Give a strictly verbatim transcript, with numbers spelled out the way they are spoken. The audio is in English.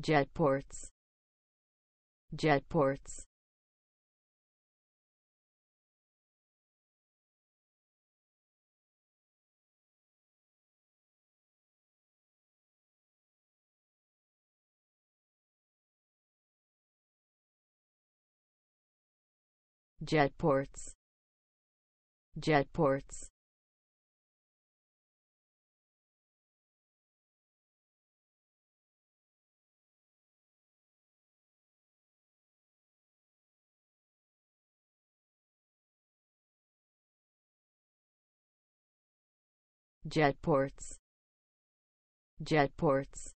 Jetports. Jetports. Jetports. Jetports. Jetports. Jetports.